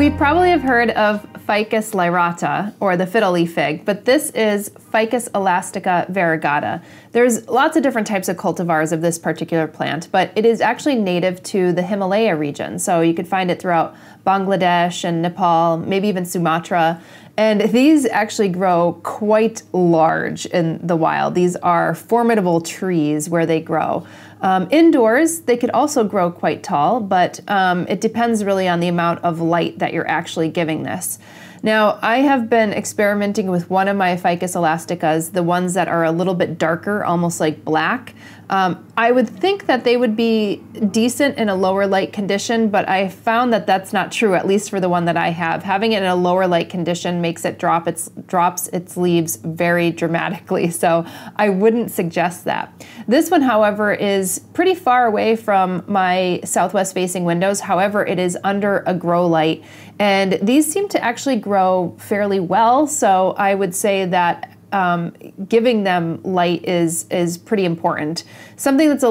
We probably have heard of Ficus lyrata, or the fiddle leaf fig, but this is Ficus elastica variegata. There's lots of different types of cultivars of this particular plant, but it is actually native to the Himalaya region, so you could find it throughout Bangladesh and Nepal, maybe even Sumatra. And these actually grow quite large in the wild. These are formidable trees where they grow. Indoors, they could also grow quite tall, but it depends really on the amount of light that you're actually giving this. Now, I have been experimenting with one of my Ficus elasticas, the ones that are a little bit darker, almost like black. I would think that they would be decent in a lower light condition, but I found that that's not true, at least for the one that I have. Having it in a lower light condition makes it drops its leaves very dramatically, so I wouldn't suggest that. This one, however, is pretty far away from my southwest facing windows. However, it is under a grow light, and these seem to actually grow fairly well, so I would say that giving them light is pretty important. Something that's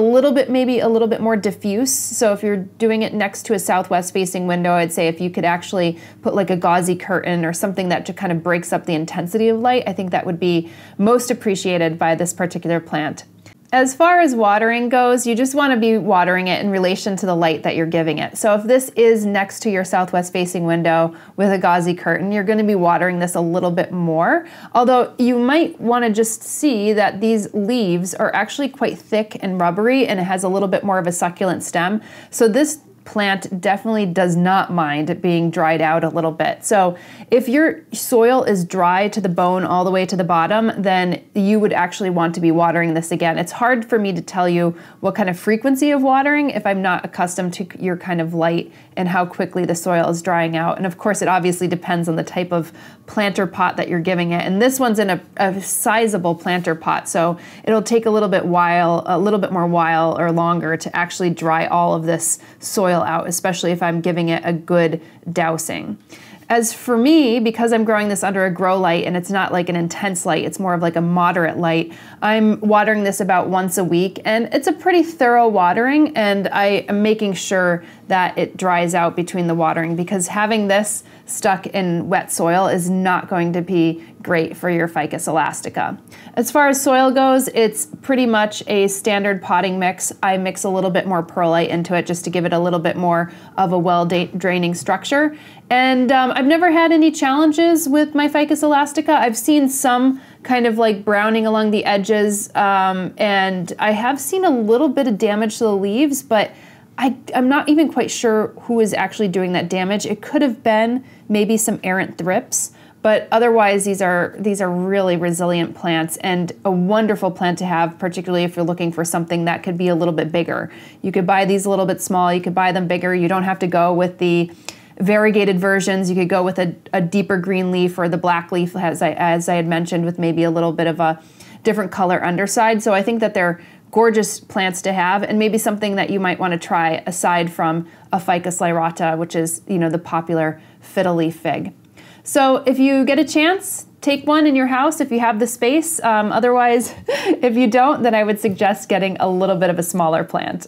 maybe a little bit more diffuse, so if you're doing it next to a southwest facing window, I'd say if you could actually put like a gauzy curtain or something that just kind of breaks up the intensity of light, I think that would be most appreciated by this particular plant. As far as watering goes, you just want to be watering it in relation to the light that you're giving it. So if this is next to your southwest facing window with a gauzy curtain, you're going to be watering this a little bit more. Although you might want to just see that these leaves are actually quite thick and rubbery, and it has a little bit more of a succulent stem. So this plant definitely does not mind it being dried out a little bit. So if your soil is dry to the bone all the way to the bottom, then you would actually want to be watering this again. It's hard for me to tell you what kind of frequency of watering if I'm not accustomed to your kind of light and how quickly the soil is drying out. And of course, it obviously depends on the type of planter pot that you're giving it. And this one's in a sizable planter pot, so it'll take a little bit more while or longer to actually dry all of this soil out, especially if I'm giving it a good dousing. As for me, because I'm growing this under a grow light and it's not like an intense light, it's more of like a moderate light, I'm watering this about once a week, and it's a pretty thorough watering, and I am making sure that it dries out between the watering, because having this stuck in wet soil is not going to be great for your Ficus elastica. As far as soil goes, it's pretty much a standard potting mix. I mix a little bit more perlite into it just to give it a little bit more of a well-draining structure. And I've never had any challenges with my Ficus elastica. I've seen some kind of like browning along the edges, and I have seen a little bit of damage to the leaves, but I'm not even quite sure who is actually doing that damage. It could have been maybe some errant thrips, but otherwise these are really resilient plants and a wonderful plant to have, particularly if you're looking for something that could be a little bit bigger. You could buy these a little bit small, you could buy them bigger. You don't have to go with the variegated versions. You could go with a deeper green leaf or the black leaf, as I had mentioned, with maybe a little bit of a different color underside. So I think that they're gorgeous plants to have, and maybe something that you might want to try aside from a Ficus lyrata, which is, you know, the popular fiddle leaf fig. So if you get a chance, take one in your house if you have the space. Otherwise, if you don't, then I would suggest getting a little bit of a smaller plant.